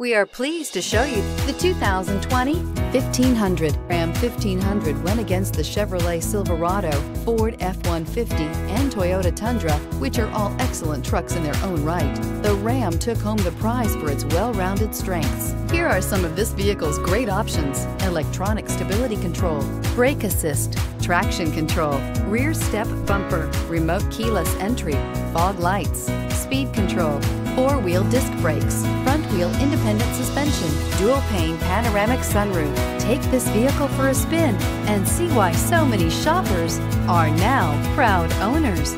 We are pleased to show you the 2020 1500. Ram 1500 went against the Chevrolet Silverado, Ford F-150, and Toyota Tundra, which are all excellent trucks in their own right. The Ram took home the prize for its well-rounded strengths. Here are some of this vehicle's great options: electronic stability control, brake assist, traction control, rear step bumper, remote keyless entry, fog lights, speed control, four-wheel disc brakes, front-wheel independent suspension, dual-pane panoramic sunroof. Take this vehicle for a spin and see why so many shoppers are now proud owners.